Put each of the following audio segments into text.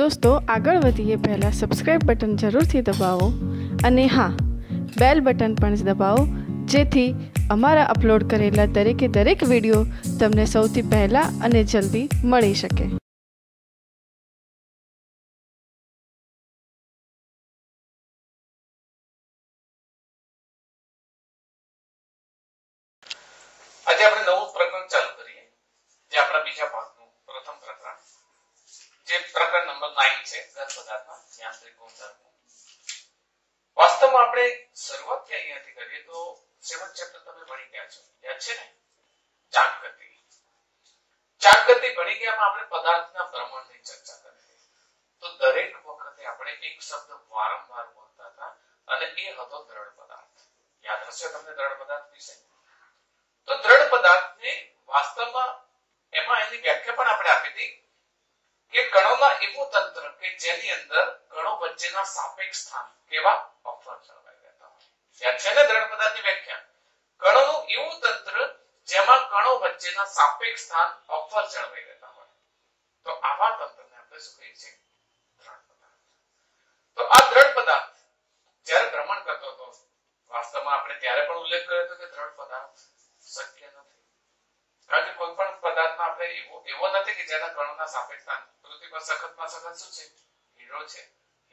દોસ્તો આગળ વધીએ પહેલાં સબસ્ક્રાઈબ બટન જરૂરથી દબાવો અને હા બેલ બટન પણ દબાવો જેથી અમારા અપલોડ કરેલા દરેકે દરેક વિડીયો તમને સૌથી પહેલાં અને જલ્દી મળી શકે। आज आपणे नवो प्रकरण चालू करीए जे आपणा बीजा भागनो प्रथम प्रकरण जे प्रकरण नंबर 9 छे घन पदार्थमां यांत्रिक गुणधर्मो। वास्तवमां आपणे शरूआत के अहींयाथी करीए तो 7 चेप्टर तमे भणी गया छो, याद छे ने? चाकगति। चाकगति भणी गयामां आपणे पदार्थना भ्रमणनी चर्चा करी। तो दरेक वखते आपणे एक शब्द वारंवार बोलता हता अने ए हतो द्रढ़ पदार्थ। याद हशे तमने द्रढ़ पदार्थ विषय। तो दृढ़ पदार्थ ने वास्तव में एमां एनी व्याख्या पण आपणे आपी हती के कणोना एवो तंत्र के जेनी अंदर कणो वच्चेना सापेक्ष स्थान केवा अफर जळवाई देता होय। याद छे ने दृढ़ पदार्थनी व्याख्या? कणोनुं एवुं तंत्र जेमां कणो वच्चेना सापेक्ष स्थान अफर जळवाई देता होय। तो आवा तंत्रने आपणे शुं कहीए छीए? दृढ़ पदार्थ। तो आ दृढ़ पदार्थ ज्यारे भ्रमण करतो हतो वास्तवमां आपणे त्यारे पण उल्लेख कर्यो हतो के दृढ़ पदार्थ शक्य नहीं, कारण कोई पण पदार्थ में एवो नहीं कि जेना कणोना सापेक्ष स्थान पृथ्वी पर सखत में सखत शू छे हीरो छे,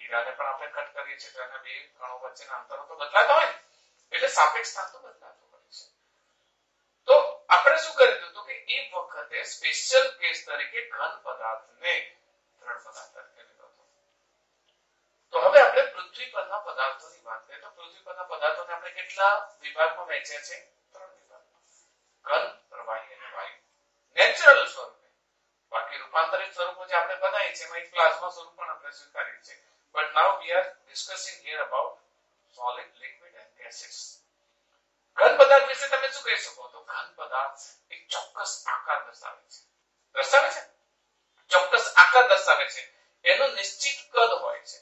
हीराने पण आपणे कट करीए छे तो एना बे कणो वच्चेना अंतर तो बदलाता होय એટલે सापेक्ष स्थान तो बदलातो होय छे। तो आपणे शुं करी दीधुं के ए वखते स्पेशल केस तरीके घन पदार्थ ने दृढ़ पदार्थ तरीके लीधो हतो। तो हवे आपणे पृथ्वी पરના પદાર્થોની વાત કરીએ तो पृथ्वी પરના પદાર્થોને આપણે કેટલા વિભાગમાં વહેંચ્યા છે? घन, प्रवाही और वायु। नेचुरल स्वरूप बाकी रूपांतरित स्वरूप जो आपने बनाई छे में प्लाज्मा स्वरूप पण आपने स्वीकार्यु छे। But now we are discussing here about solid, liquid and gases. घन पदार्थ विषय તમે શું કહી શકો? તો ઘન પદાર્થ એક ચોક્કસ આકાર દર્શાવે છે, ચોક્કસ આકાર દર્શાવે છે, એનો નિશ્ચિત કદ હોય છે।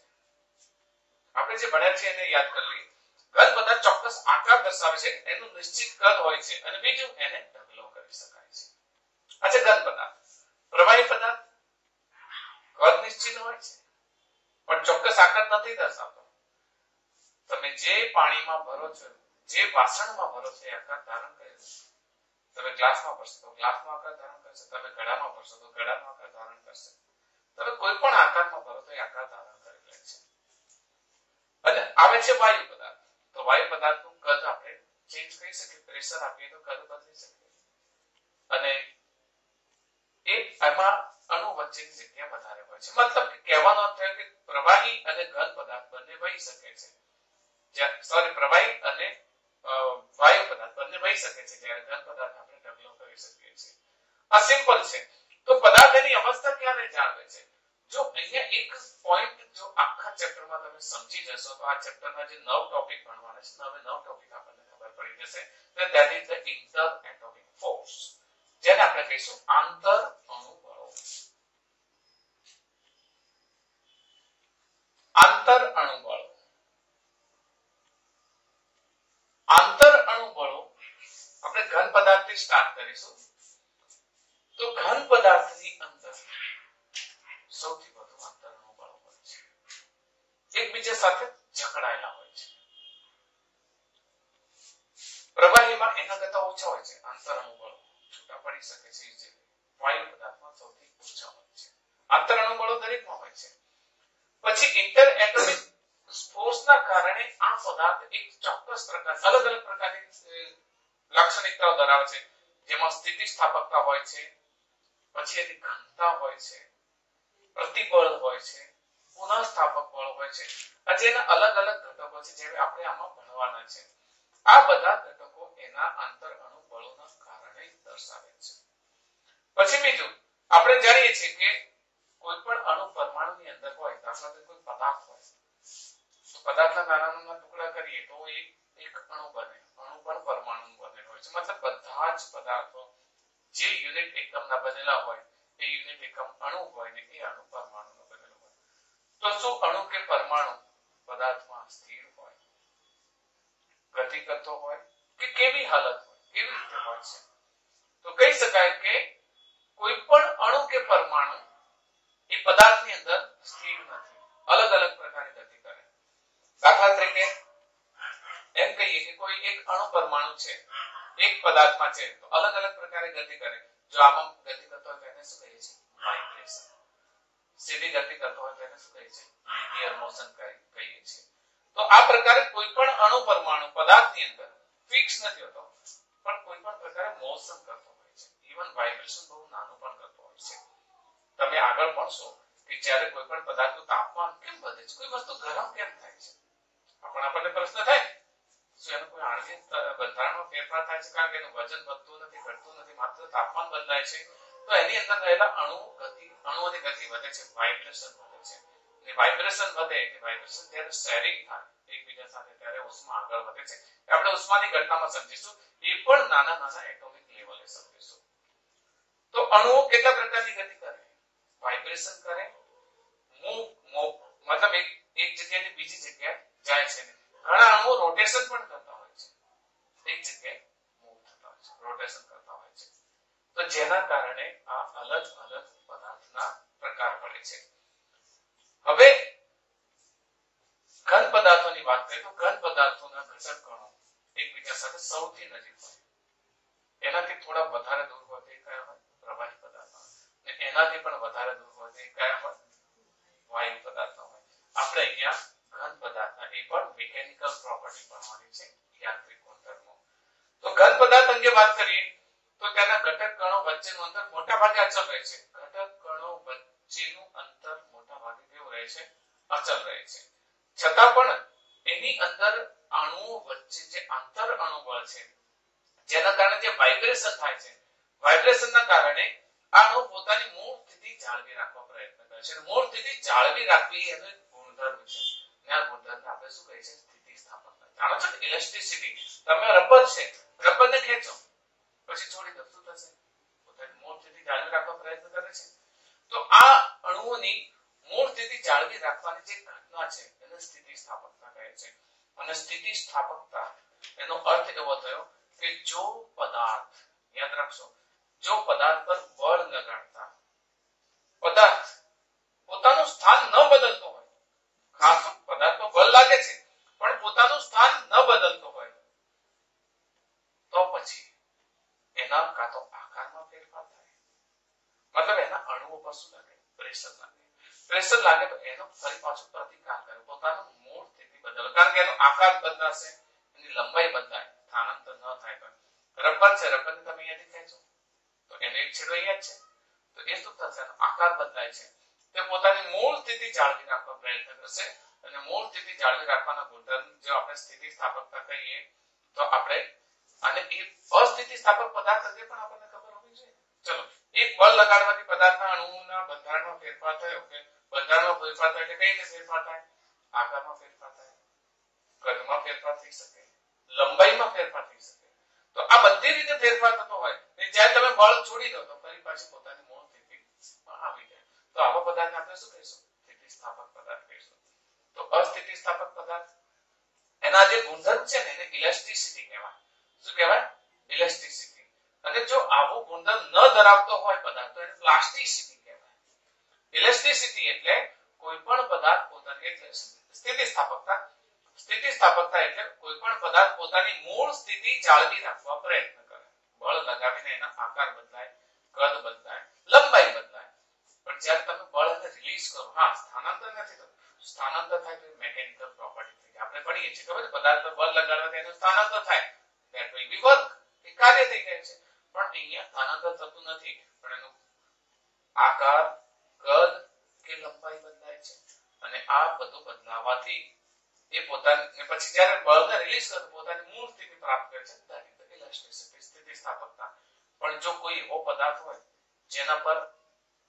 આપણે જે ભણ્યા છે એને યાદ કરી લઈએ। ઘન પદાર્થ ચોક્કસ આકાર દર્શાવે છે, એનું નિશ્ચિત કદ હોય છે અને બીજું એને ઢગલો કરી શકાય છે। અચ્છા, ઘન પદાર્થ પ્રવાહી પદાર્થ કદ નિશ્ચિત હોય છે પણ ચોક્કસ આકાર નથી દર્શાવતો। તમે જે પાણીમાં ભરો છો, જે વાસણમાં ભરો છો એ આકાર ધારણ કરે છે। તમે ગ્લાસમાં ભરશો તો ગ્લાસનો આકાર ધારણ કરશે, તમે ઘડામાં ભરશો તો ઘડાનો આકાર ધારણ કરશે, તમે કોઈ પણ આકારમાં ભરો તો એ આકાર ધારણ કરી લે છે। અને આવે છે વાયુ પદાર્થ। तो वायु पदार्थ कद आपणे चेंज करी सके, प्रेशर आपीए तो कद बदली सके अने एक एमा अणु वच्चे जग्या वधारे होय छे। मतलब के कहेवानो अर्थ थयो के प्रवाही अने घन पदार्थ बने वही सके छे, सॉरी प्रवाही अने वायु पदार्थ बने वही सके छे, ज्यारे घन पदार्थ आपणे ढगलो करी सके छे। आ सिंपल छे। तो पदार्थनी अवस्था क्यारे जाणवे छे? जो અહીંયા એક પોઈન્ટ જો આખા ચેપ્ટરમાં તમે સમજી જશો તો આ ચેપ્ટરના જે 9 ટોપિક ભણવાના છે, હવે 9 ટોપિક આપણને ખબર પડી જશે। તો that is the interatomic force, જેને આપણે કહીશું આંતર અણુ બળો। આંતર અણુ બળો, આંતર અણુ બળો। આપણે ઘન પદાર્થથી સ્ટાર્ટ કરીશું। તો ઘન પદાર્થની અંદર સૌથી વધુ આંતર અણુ બળો હોય છે, એકબીજા સાથે જકડાયેલા હોય છે। પ્રવાહીમાં એના કરતા ઓછા હોય છે આંતર અણુ બળો, છૂટા પડી શકે છે ઇઝીલી। વાયુ પદાર્થમાં સૌથી ઓછા હોય છે આંતર અણુ બળો, દરેકમાં હોય છે। પછી ઇન્ટર એટોમિક ફોર્સના કારણે આ પદાર્થ એક ચોક્કસ પ્રકાર અલગ અલગ પ્રકારની લાક્ષણિકતાઓ ધરાવે છે, જેમાં સ્થિતિસ્થાપકતા હોય છે, પછી એની ઘનતા હોય છે, प्रतिबल होय छे, पुनर्स्थापक बल होय छे। अजे ना अलग अलग घटको छे जे आपणे आमां भणवाना छे। आ बधा घटको एना आंतर अणु बळोना कारणे दर्शावे छे। पछी बीजो आपणे जाणीए छीए के कोई पण अणु परमाणुनी अंदर होय, दाखला तरीके कोई पदार्थ होय, तो पदार्थना नाना-नाना टुकड़ा करीए तो एक अणु बने। अणु पण परमाणुनु बनेलो होय छे। मतलब बधा ज पदार्थो जे युनिट एकमना बनेला होय ए यूनिट एकम अणु होय ने ए अणु परमाणुનો બનેલો હોય। તો શું અણુ કે પરમાણુ પદાર્થમાં સ્થિર હોય, ગતિ કરતો હોય કે કેવી હાલત હોય, કેવી રીતે હોય છે? તો કહી શકાય કે કોઈ પણ અણુ કે પરમાણુ એ પદાર્થની અંદર परमाणु है, एक पदार्थ में है तो अलग अलग प्रकार गति करे। जो आम गति करता है कहने से कहे छे वाइब्रेशन, सीधी गति करता है कहने से कहे छे लिनियर मोशन कहे छे। तो आ प्रकार कोई पण अणु परमाणु पदार्थ ની અંદર ફિક્સ નથી હોતો, પણ કોઈ પણ પ્રકાર મોશન કરતો હોય છે, ઈવન વાઇબ્રેશન બહુ નાનું પણ કરતો હોય છે। તમે આગળ ભણશો કે જ્યારે કોઈ પણ પદાર્થનું તાપમાન કેમ વધે છે, કોઈ વસ્તુ ગરમ કેમ થાય છે, આપણને પ્રશ્ન થાય જેનો કોઈ આણ્વિક બંધારણમાં ફેરફાર થાય છે, કારણ કે એનું વજન વધતું નથી ઘટતું નથી, માત્ર તાપમાન બદલાય છે। તો એની અંદર રહેલા અણુઓની ગતિ વધે છે, વાઇબ્રેશન વધે છે। ને વાઇબ્રેશન વધે એટલે વાઇબ્રેશન જ્યારે શેરિંગ થાય એકબીજા સાથે ત્યારે ઉષ્મા આગળ વધે છે। આપણે ઉષ્માની ઘટનામાં સમજીશું, એ પણ નાના નાના એટોમિક લેવલે સમજીશું। તો અણુઓ કેટલા પ્રકારની ગતિ કરે, વાઇબ્રેશન કરે, મૂવ મતલબ એક જગ્યાએથી બીજી જગ્યાએ જાય છે। ઘણા અણુઓ રોટેશન પણ કરતા હોય છે, એક જગ્યાએ મૂવ થતા હોય છે, રોટેશન કરતા હોય છે। તો જેના કારણે આ અલગ અલગ પદાર્થના પ્રકાર પડે છે। હવે ઘન પદાર્થોની વાત કરીએ તો ઘન પદાર્થોના ઘટક કણો એકબીજા સાથે સૌથી નજીક હોય, એનાથી થોડા વધારે દૂર હોય તે કયા હોય પ્રવાહી પદાર્થ, અને એનાથી પણ વધારે દૂર હોય તે કયા હોય વાયુ પદાર્થ હોય। આપણે અહીંયા ઘન પદાર્થના એ પણ મિકેનિકલ પ્રોપર્ટી ભણવાની છે, યાંત્રિક ગુણધર્મો। તો ઘન પદાર્થ અંગે વાત કરીએ તો તેના ઘટક કણો વચ્ચેનું અંતર મોટા ભાગે અચળ રહે છે। ઘટક કણો વચ્ચેનું અંતર મોટા ભાગે કેવું રહે છે, અચળ રહે છે। છતાં પણ એની અંદર અણુઓ વચ્ચે જે આંતર અણુબળ છે, જેના કારણે જે વાઇબ્રેશન થાય છે, વાઇબ્રેશનના કારણે અણુ પોતાની મૂળ સ્થિતિ જાળવી રાખવા પ્રયત્ન કરે છે। મૂળ સ્થિતિ જાળવી રાખવી એનો ગુણધર્મ છે। આપણે શું કહે છે સ્થિતિ સ્થાપકતા, જાણો છો ઇલાસ્ટિસિટી। તમે રબર છે, રબરને ખેંચો પછી છોડી દો, શું થશે, પોતાની મૂળ સ્થિતિ જાળવી રાખવા પ્રયત્ન કરે છે। તો આ અણુઓની મૂળ સ્થિતિ જાળવી રાખવાની જે ઘટના છે એને સ્થિતિ સ્થાપકતા કહે છે। અને સ્થિતિ સ્થાપકતા એનો અર્થ એવો થયો કે જો પદાર્થ, યાદ રાખશો, જો પદાર્થ પર બળ લગાડતા પદાર્થ પોતાનું સ્થાન ન બદલતો હોય, ખાસ પદાર્થમાં બળ લાગે છે પણ પોતાનું સ્થાન ન બદલતો હોય, તો પછી એના કાં તો આકારમાં ફેરફાર થાય, મતલબ એના અણુઓ પર શું લાગે, પ્રેશર લાગે। પ્રેશર લાગે તો એનો ફરી પાછો પ્રતિકાર કરે, પોતાનું મૂળ સ્થિતિ બદલે, કારણ કે એનો આકાર બદલાશે, એની લંબાઈ બદલાય, સ્થાનાંતર ન થાય। તો રબર છે, રબરને તમે અહીંયાથી ખેંચો તો એને એક છેડો અહીંયા છે, તો એ શું થશે, એનો આકાર બદલાય છે। તે પોતાની મૂળ સ્થિતિ જાળવી રાખવા પ્રયત્ન કરશે। અને મૂળ સ્થિતિ જાળવી રાખવાના ગુણધર્મ જો આપણે સ્થિતિ સ્થાપકતા કહીએ તો આપણે અને એ અસ્થિતિ સ્થાપક પદાર્થ અંગે પણ આપણને ખબર હોવી જોઈએ। ચલો, એક બળ લગાડવાથી પદાર્થના અણુઓના બંધારણમાં ફેરફાર થાય, ઓકે, બંધારણમાં ફેરફાર થાય એટલે કઈ રીતે ફેરફાર થાય, આકારમાં ફેરફાર થાય, કદમાં ફેરફાર થઈ શકે, લંબાઈમાં ફેરફાર થઈ શકે। તો આ બધી રીતે ફેરફાર થતો હોય ને જ્યારે તમે બળ છોડી દો તો ફરી પાછી પોતાની મૂળ સ્થિતિમાં આવી જાય। તો આવા પદાર્થને આપણે શું કહીશું, સ્થિતિ સ્થાપક પદાર્થ કહીશું। તો અસ્થિતિ સ્થાપક પદાર્થ એના જે ગુણધર્મ છે ને એને ઇલાસ્ટિસિટી કહેવાય। શું કહેવાય, ઇલાસ્ટિસિટી। અને જો આવો ગુણધર્મ ન ધરાવતો હોય પદાર્થ તો એને પ્લાસ્ટિસિટી કહેવાય। ઇલાસ્ટિસિટી એટલે કોઈ પણ પદાર્થ પોતાની, એટલે સ્થિતિ સ્થાપકતા, સ્થિતિ સ્થાપકતા એટલે કોઈ પણ પદાર્થ પોતાની મૂળ સ્થિતિ જાળવી રાખવા પ્રયત્ન કરે, બળ લગાવીને એના આકાર બદલાય, કદ બદલાય, લંબાઈ બદલાય। પણ જ્યારે તમે બળને રિલીઝ કરો, હા, સ્થાનાંતર નથી થતું, સ્થાનાંતર થાય તો મેકેનિકલ પ્રોપર્ટી થઈ જાય। આપણે ભણીએ છીએ ખબર, પદાર્થ પર બળ લગાડવાથી એનું સ્થાનાંતર થાય, ધેટ વિલ બી વર્ક, એ કાર્ય થઈ જાય છે। પણ અહીંયા સ્થાનાંતર થતું નથી, પણ એનો આકાર, કદ કે લંબાઈ બદલાય છે। અને આ બધું બદલાવાથી એ પોતાને પછી જ્યારે બળને રિલીઝ કરે પોતાની મૂળ સ્થિતિ પ્રાપ્ત કરે છે, ધેટ ઇઝ ધ ઇલાસ્ટિસિટી, સ્થિતિ સ્થાપકતા। પણ જો કોઈ એવો પદાર્થ હોય જેના પર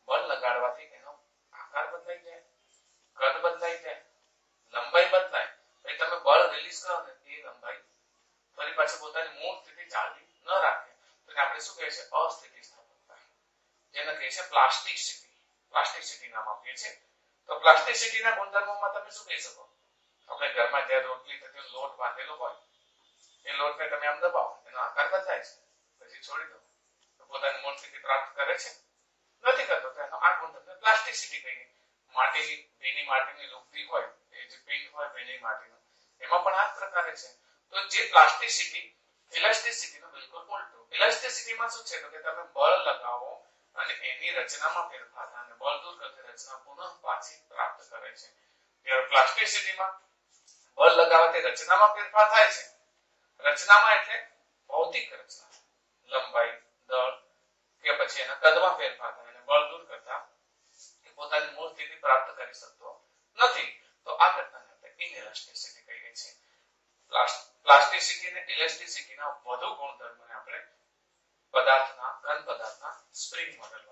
બળ લગાડવાથી એનો આકાર બદલાઈ જાય, કદ બદલાઈ જાય, લંબાઈ બદલાય, પછી તમે બળ રિલીઝ કરો ને એ લંબાઈ ફરી પાછી પોતાની મૂળ સ્થિતિ જાળવી ન રાખે તો આપણે શું કહે છે, અસ્થિતિ સ્થાપકતા, જેને કહે છે પ્લાસ્ટિસિટી, પ્લાસ્ટિસિટી નામ આપીએ છીએ। તો પ્લાસ્ટિસિટીના ગુણધર્મોમાં તમે શું કહી શકો, આપણે ઘરમાં જ્યારે રોટલી થતી હોય, લોટ બાંધેલો હોય, એ લોટને તમે આમ દબાવો, એનો આકાર બદલાય છે, પછી છોડી દો તો પોતાની મૂળ સ્થિતિ પ્રાપ્ત કરે છે, નથી કરતો, તો એનો આ ગુણધર્મ પ્લાસ્ટિસિટી કહીએ। માટીની, ભીની માટીની લુગડી હોય, એ જે પિંડ હોય ભીની માટીનું, એમાં પણ આ જ પ્રકારે છે। તો જે પ્લાસ્ટિસિટી ઇલાસ્ટિસિટી નો બિલકુલ ઉલટો. ઇલાસ્ટિસિટી માં શું છે તો કે તમે બળ લગાવો અને એની રચનામાં ફેરફાર થાય અને બળ દૂર કરતી રચના પુનઃ પાછી પ્રાપ્ત કરે છે. જ્યારે પ્લાસ્ટિસિટી માં બળ લગાવવાથી રચનામાં ફેરફાર થાય છે. રચનામાં એટલે ભૌતિક રચના, લંબાઈ, દળ કે પછી એના કદમાં ફેરફાર થાય અને બળ દૂર કરતા એ પોતાની મૂળ સ્થિતિ પ્રાપ્ત કરી શકતો નથી. તો આ ઘટનાને આપણે ઇલાસ્ટિસિટી કહીએ છીએ. પ્લાસ્ટિસિટી અને ઇલાસ્ટિસિટીના વધુ ગુણધર્મને આપણે પદાર્થના ઘન પદાર્થના સ્પ્રિંગ મોડેલ